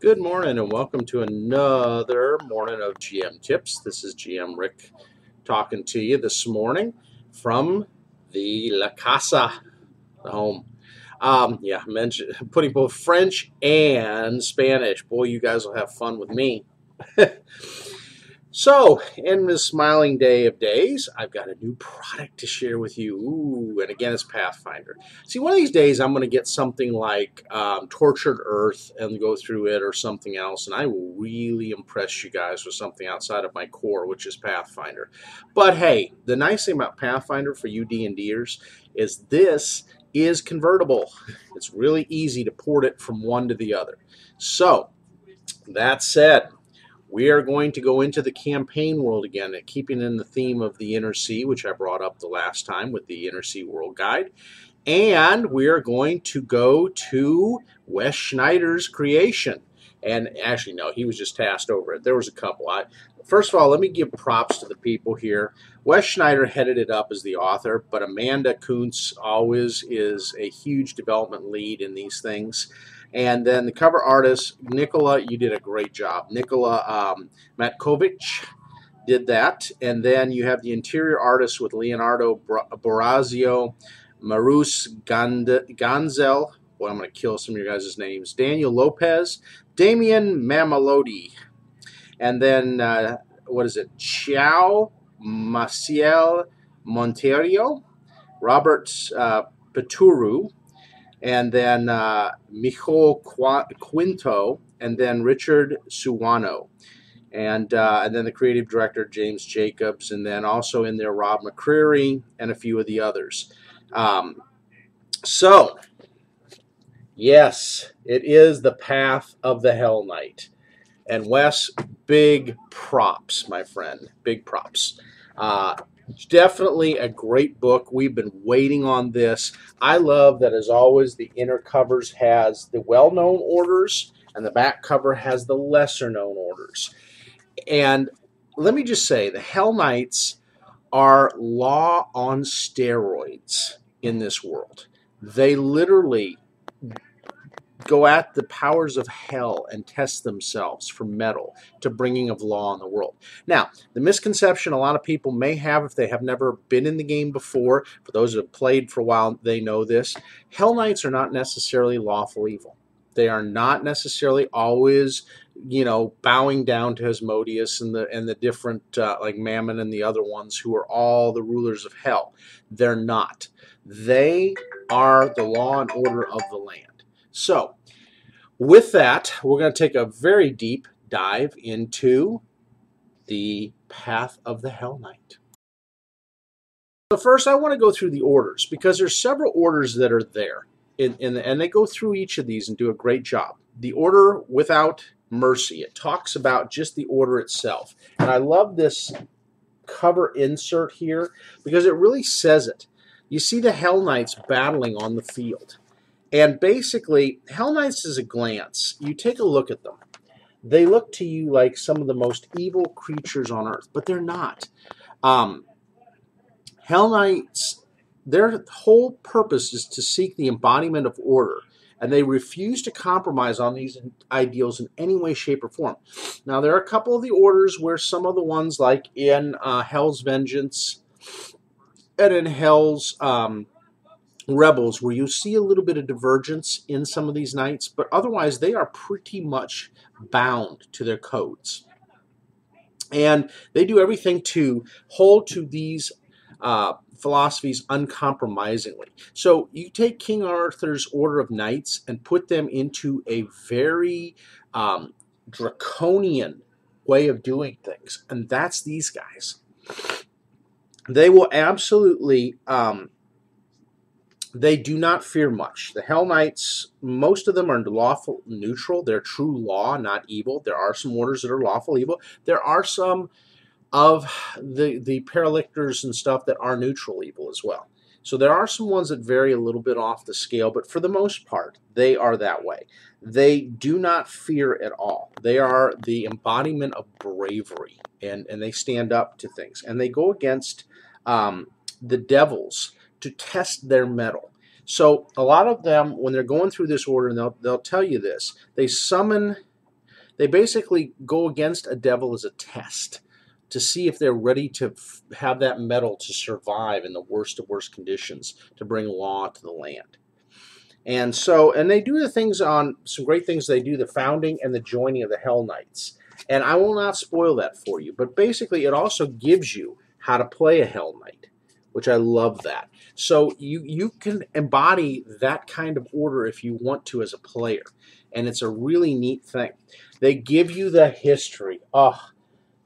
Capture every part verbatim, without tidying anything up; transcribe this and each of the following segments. Good morning and welcome to another morning of G M Tips. This is G M Rick talking to you this morning from the La Casa, the home. Um, yeah, mention, putting both French and Spanish. Boy, you guys will have fun with me. So, in this smiling day of days, I've got a new product to share with you. Ooh, and again, it's Pathfinder. See, one of these days, I'm going to get something like um, Tortured Earth and go through it or something else, and I will really impress you guys with something outside of my core, which is Pathfinder. But hey, the nice thing about Pathfinder for you D and Ders is this is convertible. It's really easy to port it from one to the other. So, that said, we are going to go into the campaign world again, keeping in the theme of the Inner Sea, which I brought up the last time with the Inner Sea World Guide. And we are going to go to Wes Schneider's creation. And actually, no, he was just tasked over it. There was a couple. I, first of all, let me give props to the people here. Wes Schneider headed it up as the author, but Amanda Kunz always is a huge development lead in these things. And then the cover artist, Nicola, you did a great job. Nicola um, Matkovic did that. And then you have the interior artist with Leonardo Borazio, Marus Ganzel. Boy, I'm going to kill some of your guys' names. Daniel Lopez, Damian Mamalodi. And then, uh, what is it? Ciao Maciel Monterio, Robert uh, Peturu. And then uh, Michael Quinto, and then Richard Suano. And, uh, and then the creative director, James Jacobs, and then also in there, Rob McCreary, and a few of the others. Um, so, yes, it is the path of the Hell Knight. And Wes, big props, my friend, big props. Uh, Definitely a great book. We've been waiting on this. I love that, as always, the inner covers has the well-known orders, and the back cover has the lesser-known orders. And let me just say, the Hell Knights are law on steroids in this world. They literally go at the powers of hell and test themselves for metal to bringing of law in the world. Now, the misconception a lot of people may have if they have never been in the game before, for those who have played for a while, they know this. Hell Knights are not necessarily lawful evil. They are not necessarily always, you know, bowing down to Asmodeus and the and the different, uh, like Mammon and the other ones who are all the rulers of hell. They're not. They are the law and order of the land. So, with that, we're going to take a very deep dive into the path of the Hell Knight. So first, I want to go through the orders, because there's several orders that are there, in, in, and they go through each of these and do a great job. The Order Without Mercy. It talks about just the order itself. And I love this cover insert here, because it really says it. You see the Hell Knights battling on the field. And basically, Hell Knights is a glance. You take a look at them. They look to you like some of the most evil creatures on Earth, but they're not. Um, Hell Knights, their whole purpose is to seek the embodiment of order, and they refuse to compromise on these ideals in any way, shape, or form. Now, there are a couple of the orders where some of the ones, like in uh, Hell's Vengeance and in Hell's... Um, Rebels, where you see a little bit of divergence in some of these knights, but otherwise they are pretty much bound to their codes. And they do everything to hold to these uh, philosophies uncompromisingly. So you take King Arthur's Order of Knights and put them into a very um, draconian way of doing things, and that's these guys. They will absolutely... Um, They do not fear much. The Hell Knights, most of them are lawful neutral. They're true law, not evil. There are some orders that are lawful evil. There are some of the, the Paralictors and stuff that are neutral evil as well. So there are some ones that vary a little bit off the scale, but for the most part, they are that way. They do not fear at all. They are the embodiment of bravery, and, and they stand up to things. And they go against um, the devils to test their mettle. So a lot of them, when they're going through this order, and they'll, they'll tell you this, they summon They basically go against a devil as a test to see if they're ready to f have that metal to survive in the worst of worst conditions, to bring law to the land. And so, and they do the things on, some great things they do, the founding and the joining of the Hell Knights. And I will not spoil that for you, but basically it also gives you how to play a Hell Knight, which I love that. So you, you can embody that kind of order if you want to as a player, and it's a really neat thing. They give you the history. Oh,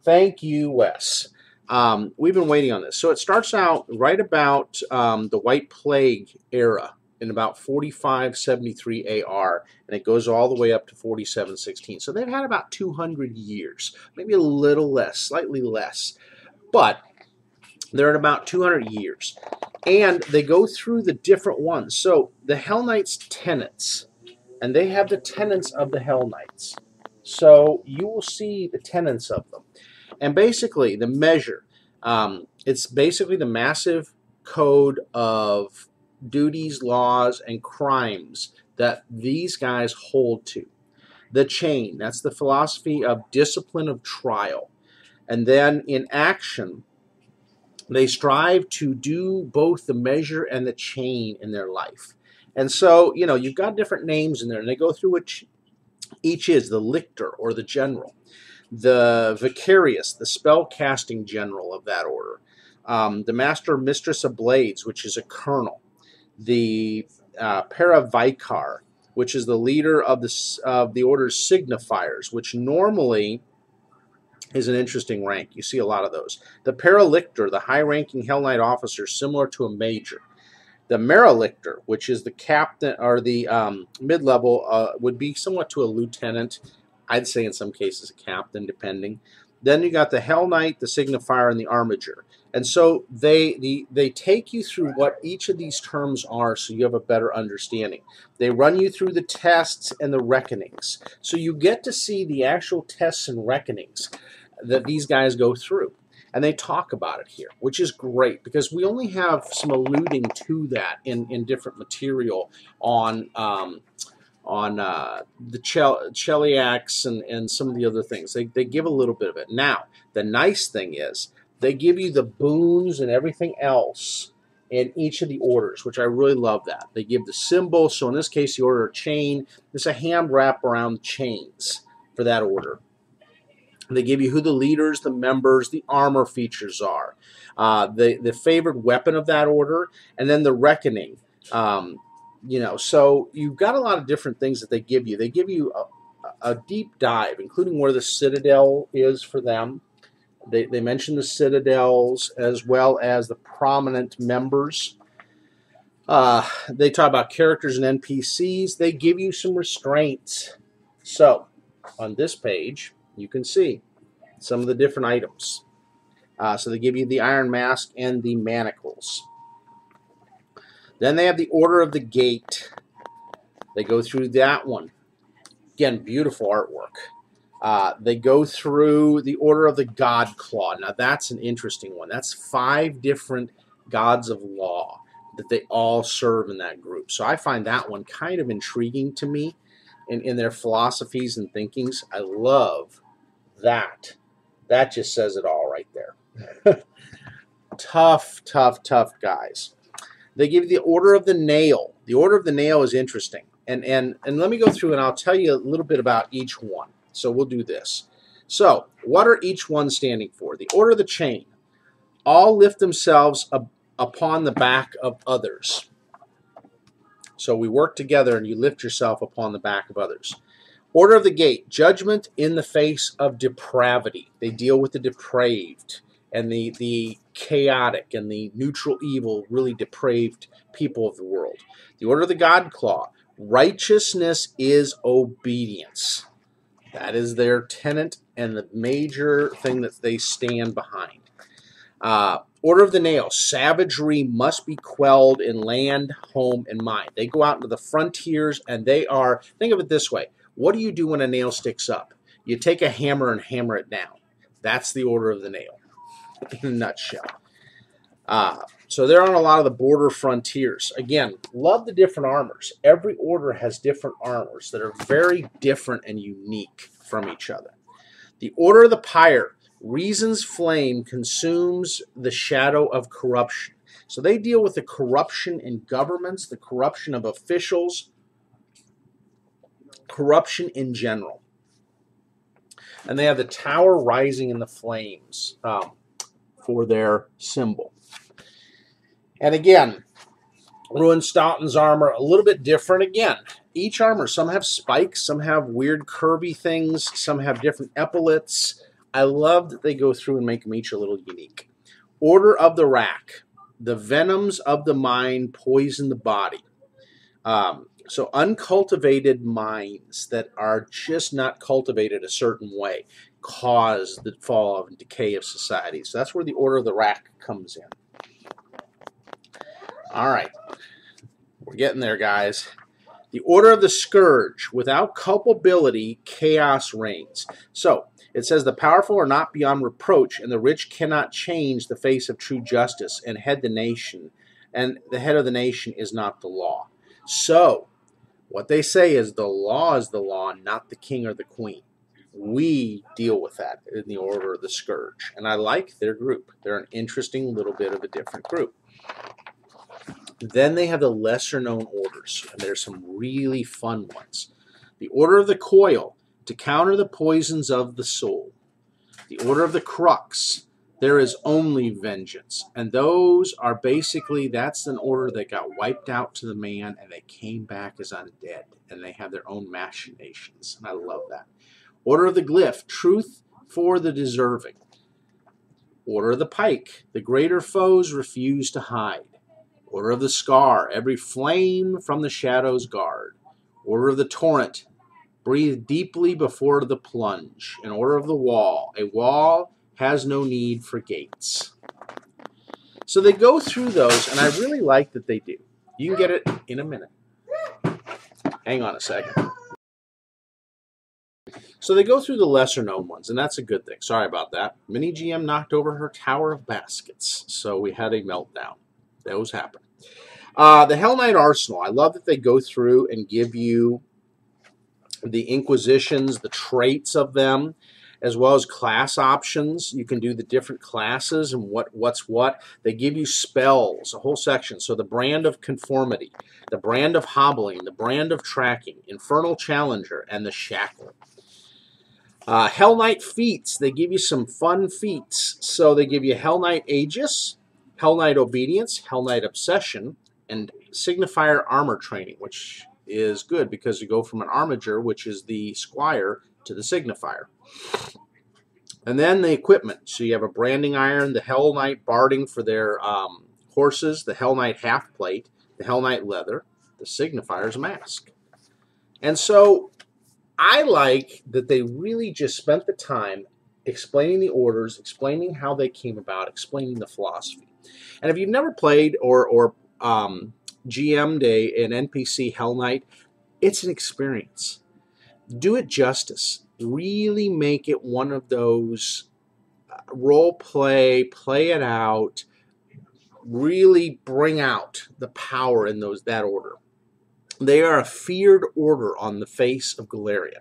thank you, Wes. Um, we've been waiting on this. So it starts out right about um, the White Plague era, in about forty-five seventy-three A R, and it goes all the way up to forty-seven sixteen. So they've had about two hundred years, maybe a little less, slightly less, but they're at about two hundred years. And they go through the different ones. So the Hell Knights' tenets, and they have the tenets of the Hell Knights. So you will see the tenets of them. And basically, the measure, um, it's basically the massive code of duties, laws, and crimes that these guys hold to. The chain, that's the philosophy of discipline of trial. And then in action, they strive to do both the measure and the chain in their life. And so, you know, you've got different names in there, and they go through which each is, the lictor or the general, the vicarious, the spell-casting general of that order, um, the master or mistress of blades, which is a colonel, the uh, paravicar, which is the leader of the, of the order's signifiers, which normally is an interesting rank. You see a lot of those. The paralictor, the high-ranking Hell Knight officer, similar to a major. The merilictor, which is the captain or the um, mid-level, uh, would be somewhat to a lieutenant. I'd say in some cases a captain, depending. Then you got the Hell Knight, the signifier, and the armiger. And so they, the, they take you through what each of these terms are so you have a better understanding. They run you through the tests and the reckonings. So you get to see the actual tests and reckonings that these guys go through. And they talk about it here, which is great because we only have some alluding to that in, in different material on um, on uh, the Chel Cheliax and, and some of the other things. They, they give a little bit of it. Now, the nice thing is, they give you the boons and everything else in each of the orders, which I really love that. They give the symbol. So in this case, the order of chain. There's a hand wrap around chains for that order. They give you who the leaders, the members, the armor features are, uh, the, the favorite weapon of that order, and then the reckoning. Um, you know, so you've got a lot of different things that they give you. They give you a, a deep dive, including where the citadel is for them. They, they mention the citadels as well as the prominent members. Uh, they talk about characters and N P Cs. They give you some restraints. So on this page, you can see some of the different items. Uh, so they give you the iron mask and the manacles. Then they have the order of the gate. They go through that one. Again, beautiful artwork. Uh, they go through the order of the God Claw. Now, that's an interesting one. That's five different gods of law that they all serve in that group. So I find that one kind of intriguing to me in, in their philosophies and thinkings. I love that. That just says it all right there. Tough, tough, tough guys. They give you the order of the nail. The order of the nail is interesting. And, and, and let me go through and I'll tell you a little bit about each one. So we'll do this. So what are each one standing for? The order of the chain. All lift themselves up upon the back of others. So we work together and you lift yourself upon the back of others. Order of the gate. Judgment in the face of depravity. They deal with the depraved and the, the chaotic and the neutral evil, really depraved people of the world. The order of the God Claw. Righteousness is obedience. That is their tenet and the major thing that they stand behind. Uh, order of the Nail. Savagery must be quelled in land, home, and mind. They go out into the frontiers and they are, think of it this way. What do you do when a nail sticks up? You take a hammer and hammer it down. That's the order of the nail in a nutshell. Uh, So they're on a lot of the border frontiers. Again, love the different armors. Every order has different armors that are very different and unique from each other. The Order of the Pyre, Reason's flame consumes the shadow of corruption. So they deal with the corruption in governments, the corruption of officials, corruption in general. And they have the tower rising in the flames um, for their symbol. And again, Ruinstauten's armor, a little bit different again. Each armor, some have spikes, some have weird curvy things, some have different epaulets. I love that they go through and make them each a little unique. Order of the Rack. The venoms of the mind poison the body. Um, so uncultivated minds that are just not cultivated a certain way cause the fall of and decay of society. So that's where the Order of the Rack comes in. All right, we're getting there, guys. The Order of the Scourge. Without culpability, chaos reigns. So, it says, the powerful are not beyond reproach, and the rich cannot change the face of true justice, and head the nation, and the head of the nation is not the law. So, what they say is the law is the law, not the king or the queen. We deal with that in the Order of the Scourge, and I like their group. They're an interesting little bit of a different group. Then they have the lesser-known orders, and there's some really fun ones. The Order of the Coil, to counter the poisons of the soul. The Order of the Crux, there is only vengeance. And those are basically, that's an order that got wiped out to the man, and they came back as undead, and they have their own machinations, and I love that. Order of the Glyph, truth for the deserving. Order of the Pike, the greater foes refuse to hide. Order of the Scar, every flame from the shadows guard. Order of the Torrent, breathe deeply before the plunge. An Order of the Wall, a wall has no need for gates. So they go through those, and I really like that they do. You can get it in a minute. Hang on a second. So they go through the lesser-known ones, and that's a good thing. Sorry about that. Mini G M knocked over her tower of baskets, so we had a meltdown. Those happen. Uh, the Hell Knight Arsenal. I love that they go through and give you the Inquisitions, the traits of them, as well as class options. You can do the different classes and what, what's what. They give you spells, a whole section. So the brand of conformity, the brand of hobbling, the brand of tracking, Infernal Challenger, and the Shackle. Uh, Hell Knight feats. They give you some fun feats. So they give you Hell Knight Aegis, Hell Knight Obedience, Hell Knight Obsession, and Signifier Armor Training, which is good because you go from an Armiger, which is the Squire, to the Signifier. And then the equipment. So you have a Branding Iron, the Hell Knight Barding for their um, horses, the Hell Knight Half Plate, the Hell Knight Leather, the Signifier's Mask. And so I like that they really just spent the time explaining the orders, explaining how they came about, explaining the philosophy. And if you've never played or, or um, G M'd a, an N P C Hell Knight, it's an experience. Do it justice. Really make it one of those role play, play it out, really bring out the power in those that order. They are a feared order on the face of Galeria.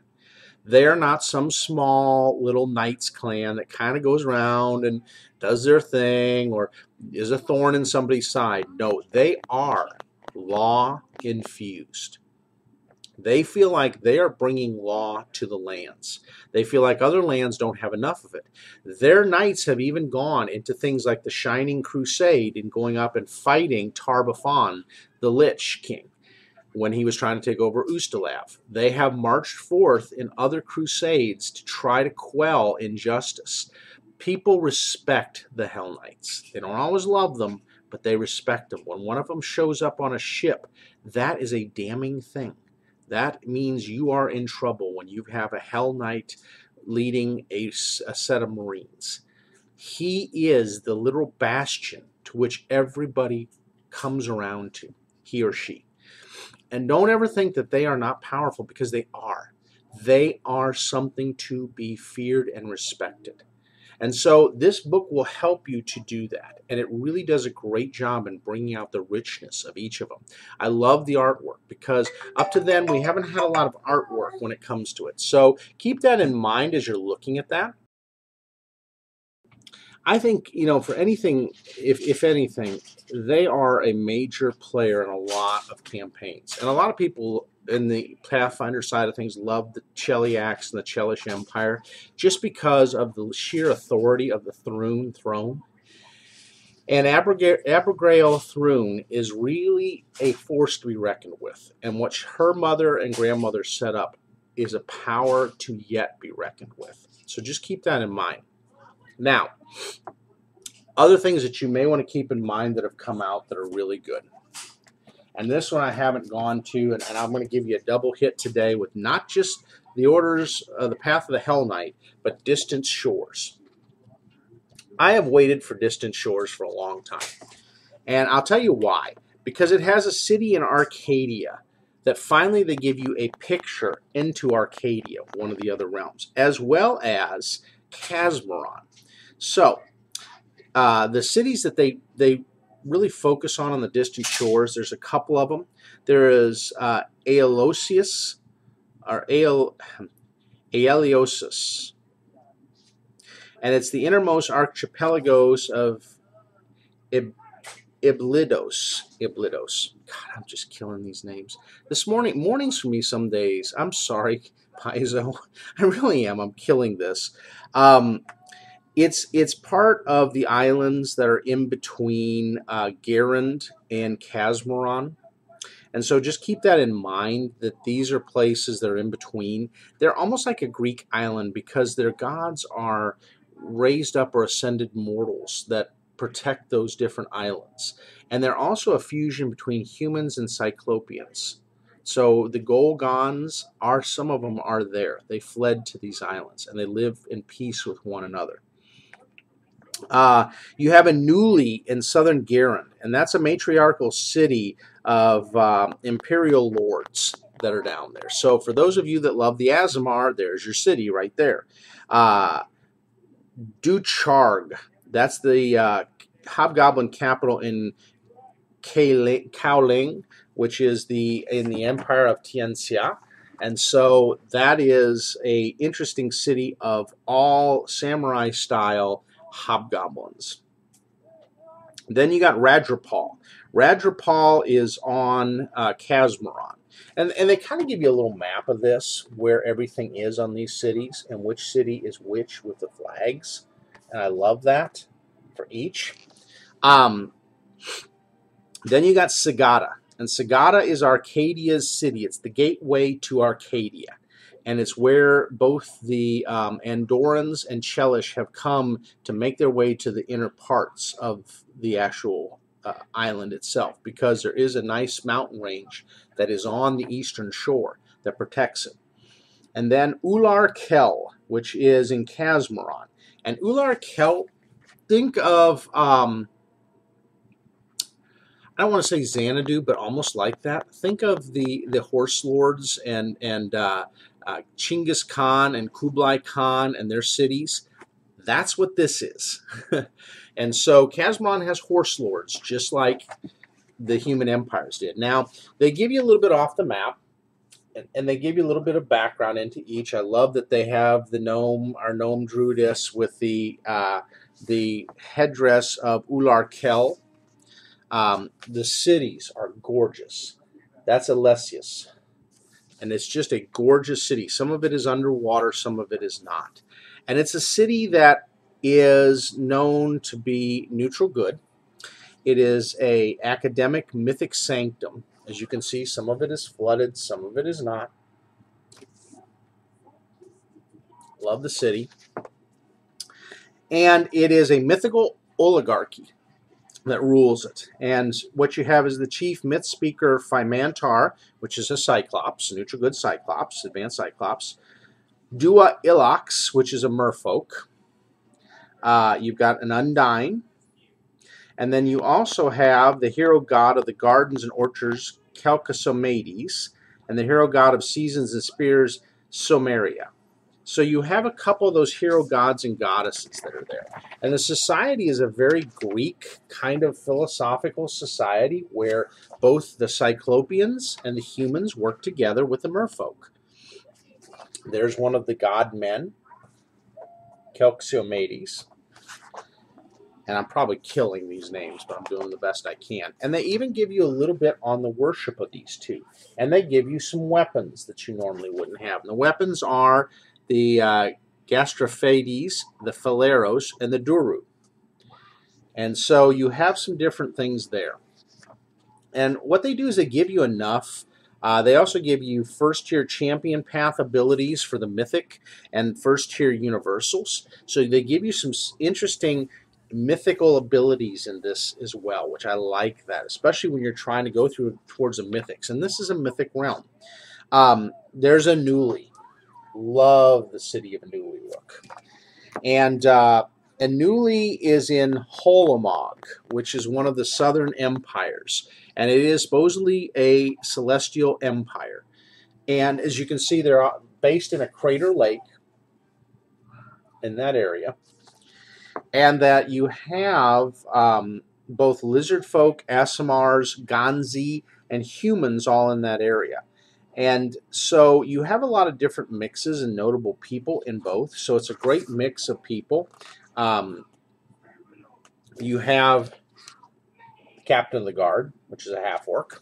They are not some small little knights clan that kind of goes around and does their thing or is a thorn in somebody's side. No, they are law-infused. They feel like they are bringing law to the lands. They feel like other lands don't have enough of it. Their knights have even gone into things like the Shining Crusade and going up and fighting Tarbafon, the Lich King, when he was trying to take over Ustalav. They have marched forth in other crusades to try to quell injustice. People respect the Hell Knights. They don't always love them, but they respect them. When one of them shows up on a ship, that is a damning thing. That means you are in trouble when you have a Hell Knight leading a, a set of Marines. He is the literal bastion to which everybody comes around to, he or she. And don't ever think that they are not powerful, because they are. They are something to be feared and respected. And so this book will help you to do that. And it really does a great job in bringing out the richness of each of them. I love the artwork because up to then we haven't had a lot of artwork when it comes to it. So keep that in mind as you're looking at that. I think, you know, for anything, if, if anything, they are a major player in a lot of campaigns. And a lot of people in the Pathfinder side of things love the Cheliax and the Chelish Empire just because of the sheer authority of the Thrun throne. And Abigail Thrun is really a force to be reckoned with. And what her mother and grandmother set up is a power to yet be reckoned with. So just keep that in mind. Now, other things that you may want to keep in mind that have come out that are really good. And this one I haven't gone to, and, and I'm going to give you a double hit today with not just the orders, uh, the Path of the Hell Knight, but Distant Shores. I have waited for Distant Shores for a long time. And I'll tell you why. Because it has a city in Arcadia that finally they give you a picture into Arcadia, one of the other realms, as well as Casmaron. So, uh, the cities that they, they really focus on on the Distant Shores, there's a couple of them. There is uh, Aeolosus, or Ael, Aeolosus, and it's the innermost archipelagos of Ib Iblidos. Iblidos. God, I'm just killing these names. This morning, mornings for me some days, I'm sorry, Paizo. I really am. I'm killing this. Um, It's it's part of the islands that are in between uh, Garand and Casmaron. And so just keep that in mind, that these are places that are in between. They're almost like a Greek island because their gods are raised up or ascended mortals that protect those different islands. And they're also a fusion between humans and Cyclopeans. So the Golgons, are, some of them are there. They fled to these islands and they live in peace with one another. Uh, you have Anuli in southern Garand, and that's a matriarchal city of uh, imperial lords that are down there. So for those of you that love the Azamar, there's your city right there. Uh, Dhucharg, that's the uh, hobgoblin capital in Kaoling, which is the in the Empire of Tianxia. And so that is a interesting city of all samurai-style hobgoblins. Then you got Radripal. Radripal is on uh, Casmaron. And, and they kind of give you a little map of this, where everything is on these cities and which city is which with the flags. And I love that for each. Um, then you got Segada. And Segada is Arcadia's city. It's the gateway to Arcadia. And it's where both the um, Andorans and Chelish have come to make their way to the inner parts of the actual uh, island itself, because there is a nice mountain range that is on the eastern shore that protects it. And then Ular Kel, which is in Casmaron. And Ular Kel, think of, um, I don't want to say Xanadu, but almost like that. Think of the, the horse lords and, and uh, Uh, Chinggis Khan and Kublai Khan and their cities. That's what this is. And so Casmaron has horse lords, just like the human empires did. Now, they give you a little bit off the map, and, and they give you a little bit of background into each. I love that they have the gnome, our gnome druidess, with the, uh, the headdress of Ular Kel. Um, the cities are gorgeous. That's Alessius. And it's just a gorgeous city. Some of it is underwater, some of it is not. And it's a city that is known to be neutral good. It is a academic mythic sanctum. As you can see, some of it is flooded, some of it is not. Love the city. And it is a mythical oligarchy that rules it. And what you have is the chief myth speaker, Phimantar, which is a cyclops, a neutral good cyclops, advanced cyclops. Dua Ilox, which is a merfolk. Uh, you've got an Undyne. And then you also have the hero god of the gardens and orchards, Calcasomedes, and the hero god of seasons and spears, Someria. So you have a couple of those hero gods and goddesses that are there. And the society is a very Greek kind of philosophical society where both the Cyclopeans and the humans work together with the merfolk. There's one of the god men, Calxiomedes. And I'm probably killing these names, but I'm doing the best I can. And they even give you a little bit on the worship of these two. And they give you some weapons that you normally wouldn't have. And the weapons are the uh, Gastrophates, the Phaleros, and the Duru. And so you have some different things there. And what they do is they give you enough. Uh, they also give you first-tier champion path abilities for the mythic and first-tier universals. So they give you some interesting mythical abilities in this as well, which I like that, especially when you're trying to go through towards the mythics. And this is a mythic realm. Um, there's Anuli. Love the city of Anuli look. And uh, Anuli is in Holomog, which is one of the southern empires. And it is supposedly a celestial empire. And as you can see, they're based in a crater lake in that area. And that you have um, both lizard folk, Asimars, Ganzi, and humans all in that area. And so you have a lot of different mixes and notable people in both. So it's a great mix of people. Um, you have the captain of the guard, which is a half-orc.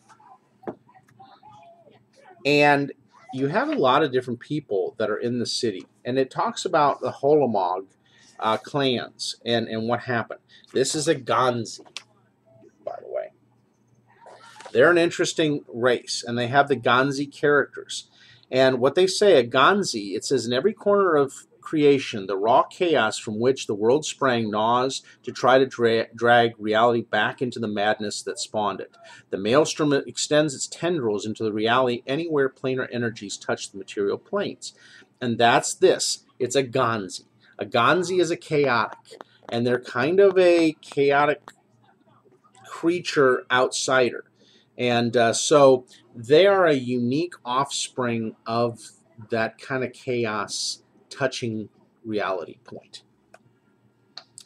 And you have a lot of different people that are in the city. And it talks about the Holomog uh, clans and, and what happened. This is a Ganzi, by the way. They're an interesting race, and they have the Ganzi characters. And what they say, a Ganzi, it says, in every corner of creation, the raw chaos from which the world sprang gnaws to try to dra drag reality back into the madness that spawned it. The maelstrom extends its tendrils into the reality anywhere planar energies touch the material planes. And that's this. It's a Ganzi. A Ganzi is a chaotic, and they're kind of a chaotic creature outsider. And uh, so they are a unique offspring of that kind of chaos touching reality point.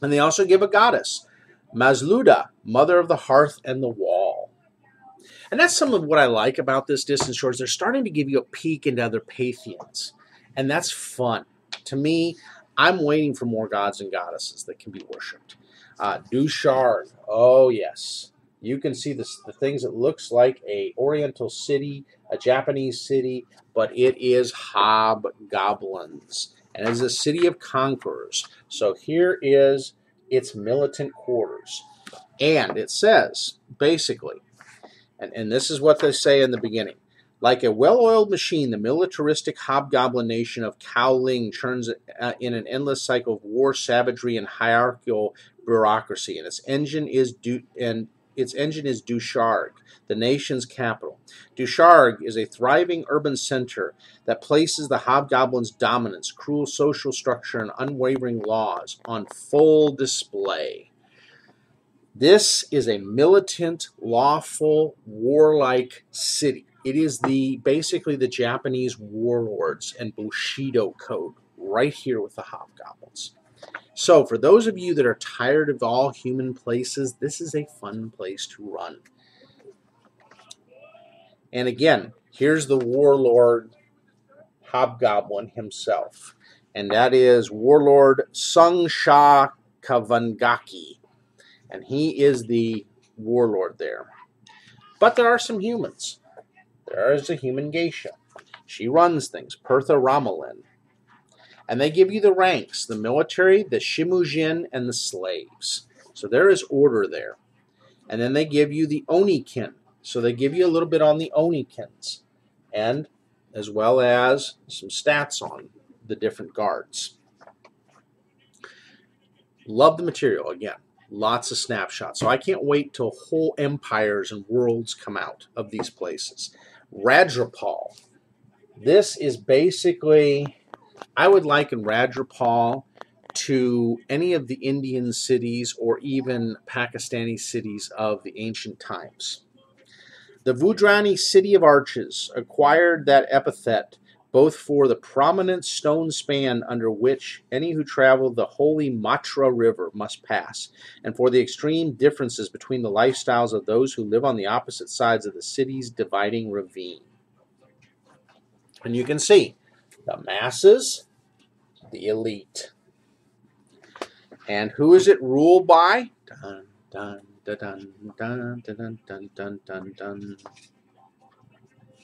And they also give a goddess, Masluda, mother of the hearth and the wall. And that's some of what I like about this Distant Shores. They're starting to give you a peek into other Pantheons, and that's fun. To me, I'm waiting for more gods and goddesses that can be worshipped. Uh, Dhucharg, oh yes. You can see this, the things that looks like a Oriental city, a Japanese city, but it is hobgoblins. And it is a city of conquerors. So here is its militant quarters. And it says, basically, and, and this is what they say in the beginning, like a well-oiled machine, the militaristic hobgoblin nation of Kaoling churns uh, in an endless cycle of war, savagery, and hierarchical bureaucracy. And its engine is due and Its engine is Dhucharg, the nation's capital. Dhucharg is a thriving urban center that places the hobgoblins' dominance, cruel social structure, and unwavering laws on full display. This is a militant, lawful, warlike city. It is the basically the Japanese warlords and Bushido code right here with the hobgoblins. So for those of you that are tired of all human places, this is a fun place to run. And again, here's the warlord hobgoblin himself. And that is warlord Songsha Kavangaki. And he is the warlord there. But there are some humans. There is a human geisha. She runs things. Pertha Ramelin. And they give you the ranks, the military, the Shimujin, and the slaves. So there is order there. And then they give you the Onikin. So they give you a little bit on the Onikins. And as well as some stats on the different guards. Love the material, again. Lots of snapshots. So I can't wait till whole empires and worlds come out of these places. Radripal. This is basically... I would liken Radripal to any of the Indian cities or even Pakistani cities of the ancient times. The Vudrani City of Arches acquired that epithet both for the prominent stone span under which any who travel the holy Matra River must pass, and for the extreme differences between the lifestyles of those who live on the opposite sides of the city's dividing ravine. And you can see the masses, the elite. And who is it ruled by? Dun, dun, dun, dun, dun, dun, dun, dun, dun, dun.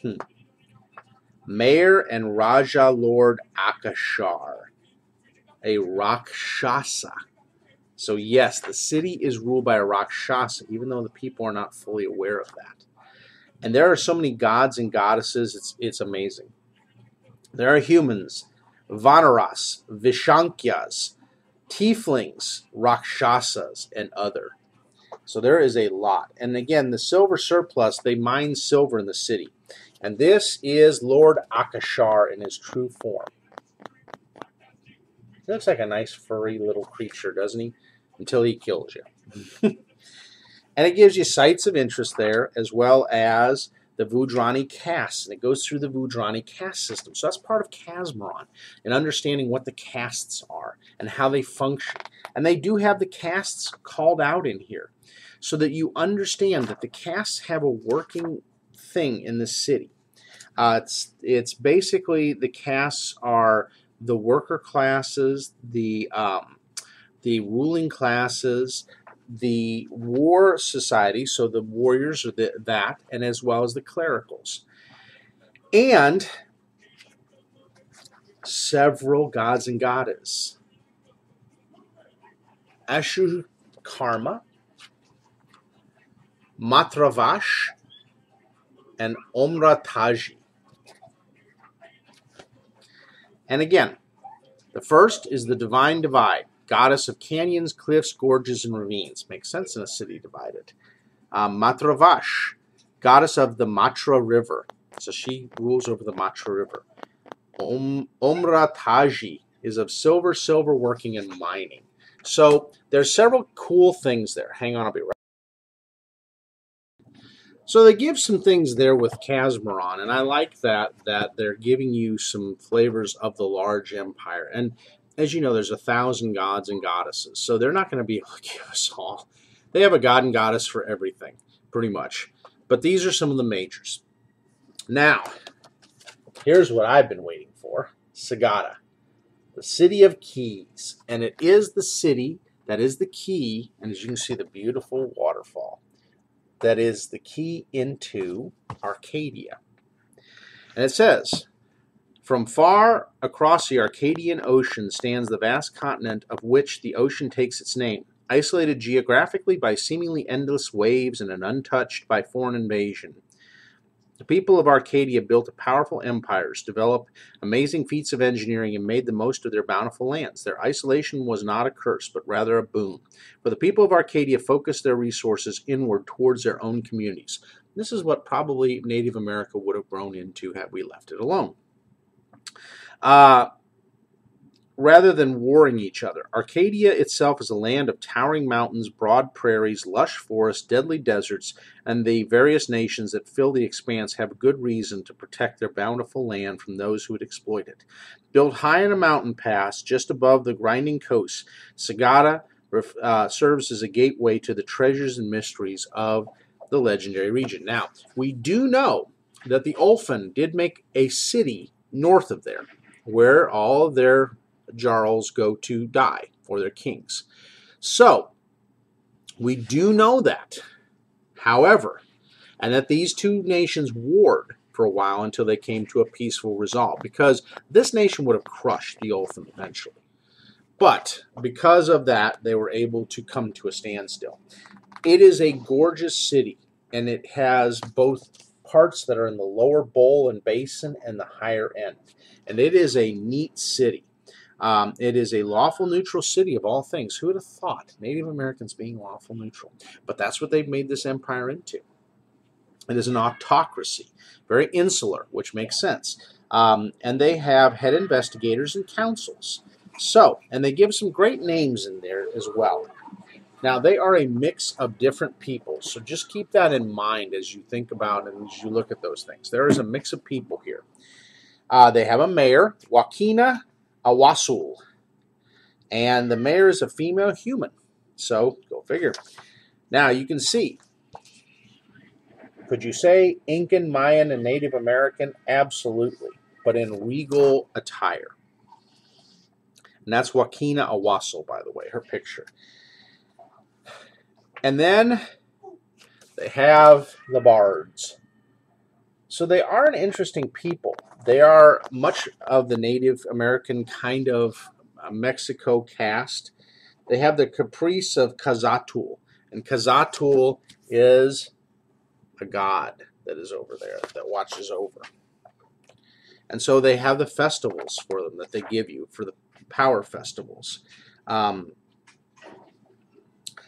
Hmm. Mayor and Raja Lord Akashar, a Rakshasa. So yes, the city is ruled by a Rakshasa, even though the people are not fully aware of that. And there are so many gods and goddesses, it's, it's amazing. There are humans, Vanaras, Vishankyas, Tieflings, Rakshasas, and other. So there is a lot. And again, the silver surplus, they mine silver in the city. And this is Lord Akashar in his true form. He looks like a nice furry little creature, doesn't he? Until he kills you. And it gives you sites of interest there, as well as the Vudrani caste. And it goes through the Vudrani caste system. So that's part of Casmaron, and understanding what the castes are and how they function. And they do have the castes called out in here, so that you understand that the castes have a working thing in the city. Uh, it's, it's basically the castes are the worker classes, the, um, the ruling classes, the war society, so the warriors are the, that, and as well as the clericals. And several gods and goddesses. Ashur Karma, Matravash, and Omrataji. And again, the first is the Divine Divide, goddess of canyons, cliffs, gorges, and ravines. Makes sense in a city divided. Uh, Matravash, goddess of the Matra River. So she rules over the Matra River. Om, Omrataji is of silver, silver working and mining. So there's several cool things there. Hang on, I'll be right. So they give some things there with Casmaron, and I like that that they're giving you some flavors of the large empire. And as you know, there's a thousand gods and goddesses, so they're not going to be able to give us all. They have a god and goddess for everything, pretty much. But these are some of the majors. Now, here's what I've been waiting for. Segada, the city of keys. And it is the city that is the key, and as you can see, the beautiful waterfall. That is the key into Arcadia. And it says, from far across the Arcadian Ocean stands the vast continent of which the ocean takes its name, isolated geographically by seemingly endless waves and an untouched by foreign invasion. The people of Arcadia built powerful empires, developed amazing feats of engineering, and made the most of their bountiful lands. Their isolation was not a curse, but rather a boon. For the people of Arcadia focused their resources inward towards their own communities. This is what probably Native America would have grown into had we left it alone. Uh, rather than warring each other, Arcadia itself is a land of towering mountains, broad prairies, lush forests, deadly deserts, and the various nations that fill the expanse have good reason to protect their bountiful land from those who would exploit it. Built high in a mountain pass just above the grinding coast, Segada uh, serves as a gateway to the treasures and mysteries of the legendary region. Now, we do know that the Ulfin did make a city north of there, where all of their jarls go to die, or their kings. So, we do know that, however, and that these two nations warred for a while until they came to a peaceful resolve, because this nation would have crushed the Ulfin eventually. But, because of that, they were able to come to a standstill. It is a gorgeous city, and it has both parts that are in the lower bowl and basin and the higher end. And it is a neat city. Um, it is a lawful neutral city of all things. Who would have thought Native Americans being lawful neutral? But that's what they've made this empire into. It is an autocracy, very insular, which makes sense. Um, and they have head investigators and councils. So, and they give some great names in there as well. Now, they are a mix of different people, so just keep that in mind as you think about and as you look at those things. There is a mix of people here. Uh, they have a mayor, Joaquina Awasul. And the mayor is a female human. So, go figure. Now, you can see. Could you say Incan, Mayan, and Native American? Absolutely. But in regal attire. And that's Joaquina Awasul, by the way, her picture. And then they have the bards. So they are an interesting people. They are much of the Native American kind of Mexico caste. They have the caprice of Quetzalcoatl. And Quetzalcoatl is a god that is over there, that watches over. And so they have the festivals for them that they give you for the power festivals. Um,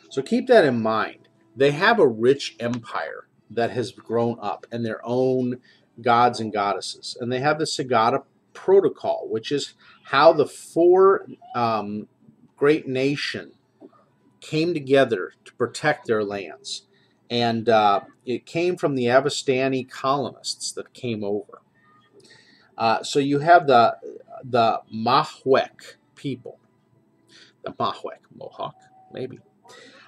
so keep that in mind. They have a rich empire that has grown up and their own gods and goddesses. And they have the Segada protocol, which is how the four um, great nation came together to protect their lands. And uh, it came from the Avistani colonists that came over. Uh, so you have the the Mahwek people. The Mahwek, Mohawk, maybe.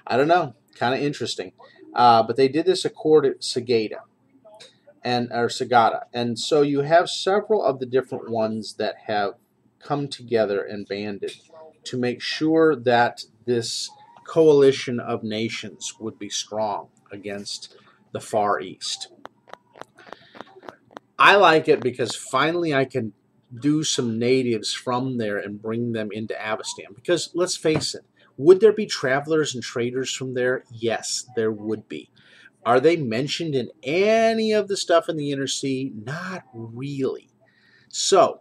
I don't know. Kind of interesting. Uh, but they did this accord at Segada. And, or Segada. And so you have several of the different ones that have come together and banded to make sure that this coalition of nations would be strong against the Far East. I like it because finally I can do some natives from there and bring them into Avestan. Because let's face it, would there be travelers and traders from there? Yes, there would be. Are they mentioned in any of the stuff in the Inner Sea? Not really. So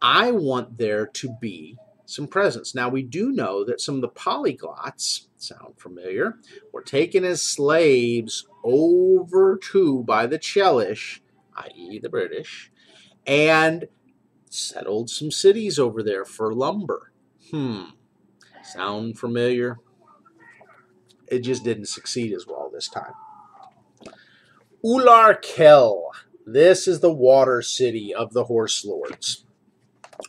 I want there to be some presence. Now we do know that some of the polyglots, sound familiar, were taken as slaves over to by the Chelish, that is the British, and settled some cities over there for lumber. Hmm. Sound familiar? It just didn't succeed as well this time. Ular Kel. This is the water city of the Horse Lords,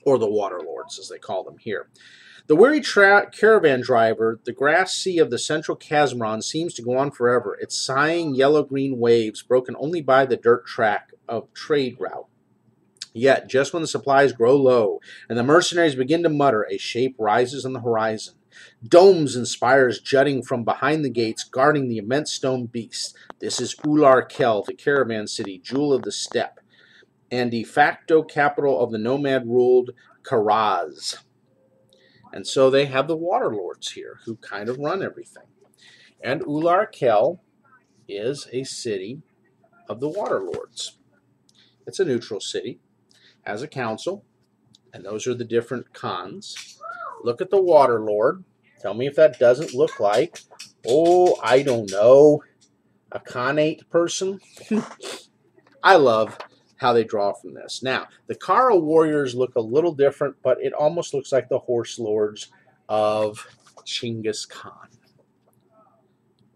or the Water Lords as they call them here. The weary tra caravan driver, the grass sea of the central Casmaron seems to go on forever, its sighing yellow-green waves broken only by the dirt track of trade route. Yet, just when the supplies grow low and the mercenaries begin to mutter, a shape rises on the horizon. Domes and spires jutting from behind the gates, guarding the immense stone beast. This is Ular Kel, the caravan city, jewel of the steppe, and de facto capital of the nomad-ruled Karaz. And so they have the Water Lords here, who kind of run everything. And Ular Kel is a city of the Water Lords. It's a neutral city, has a council, and those are the different khans. Look at the Water Lord. Tell me if that doesn't look like, oh, I don't know, a khanate person. I love how they draw from this. Now, the Kara warriors look a little different, but it almost looks like the Horse Lords of Chinggis Khan.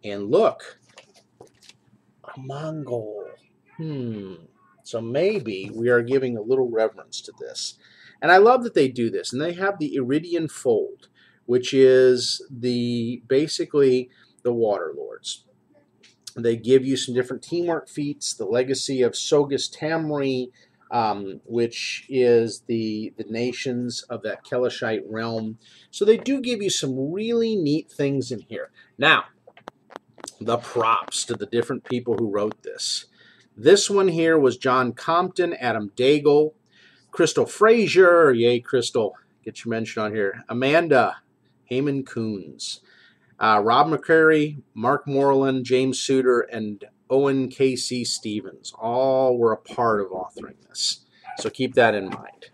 And look, a Mongol. Hmm. So maybe we are giving a little reverence to this. And I love that they do this. And they have the Iridian Fold, which is the basically the Water Lords. They give you some different teamwork feats, the legacy of Sogas Tamri, um, which is the, the nations of that Kelishite realm. So they do give you some really neat things in here. Now, the props to the different people who wrote this. This one here was John Compton, Adam Daigle, Crystal Frazier, yay Crystal, get your mention on here, Amanda Hamon Kunz. Uh, Rob McCreary, Mark Moreland, James Souter, and Owen K C Stevens all were a part of authoring this. So keep that in mind.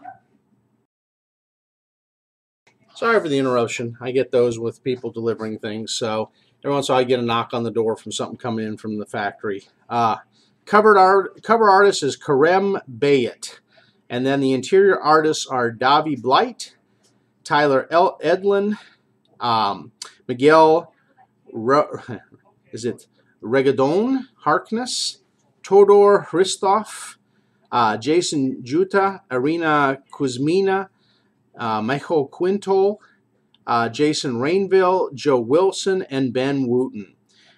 Sorry for the interruption. I get those with people delivering things. So every once in a while I get a knock on the door from something coming in from the factory. Uh, covered art, cover artist is Karem Bayet. And then the interior artists are Davi Blight, Tyler El Edlin, Um, Miguel, Re is it Regadon Harkness, Todor Hristoff, uh, Jason Juta, Irina Kuzmina, uh, Michael Quinto, uh, Jason Rainville, Joe Wilson, and Ben Wooten.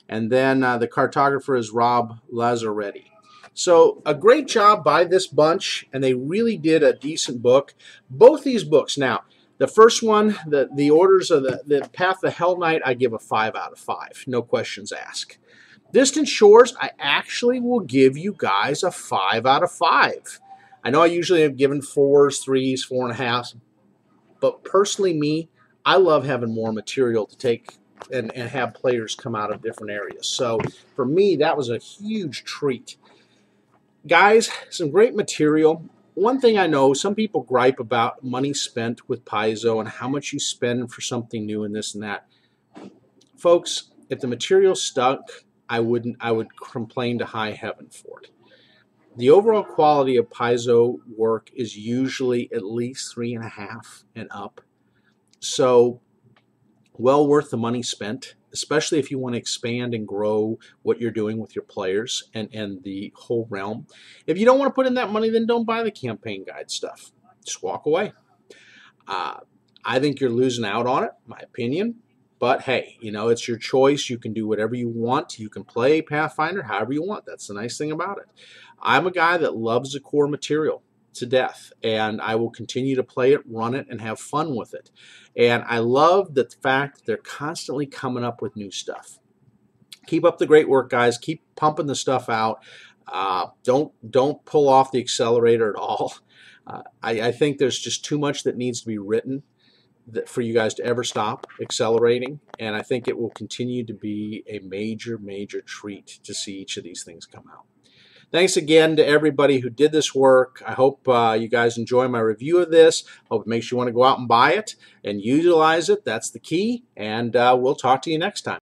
And then uh, the cartographer is Rob Lazzaretti. So a great job by this bunch, and they really did a decent book. Both these books. Now, the first one, the, the Orders of the, the Path of Hell Knight, I give a five out of five. No questions asked. Distant Shores, I actually will give you guys a five out of five. I know I usually have given fours, threes, four and a half. But personally, me, I love having more material to take and, and have players come out of different areas. So for me, that was a huge treat. Guys, some great material. One thing I know, some people gripe about money spent with Paizo and how much you spend for something new and this and that. Folks, if the material stuck, I wouldn't, I would complain to high heaven for it. The overall quality of Paizo work is usually at least three and a half and up. So well worth the money spent, especially if you want to expand and grow what you're doing with your players and, and the whole realm. If you don't want to put in that money, then don't buy the campaign guide stuff. Just walk away. Uh, I think you're losing out on it, my opinion. But hey, you know, it's your choice. You can do whatever you want. You can play Pathfinder however you want. That's the nice thing about it. I'm a guy that loves the core material to death, and I will continue to play it, run it, and have fun with it. And I love the fact that they're constantly coming up with new stuff. Keep up the great work, guys. Keep pumping the stuff out. Uh, don't don't pull off the accelerator at all. Uh, I, I think there's just too much that needs to be written that for you guys to ever stop accelerating, and I think it will continue to be a major, major treat to see each of these things come out. Thanks again to everybody who did this work. I hope uh, you guys enjoy my review of this. Hope it makes you want to go out and buy it and utilize it. That's the key, and uh, we'll talk to you next time.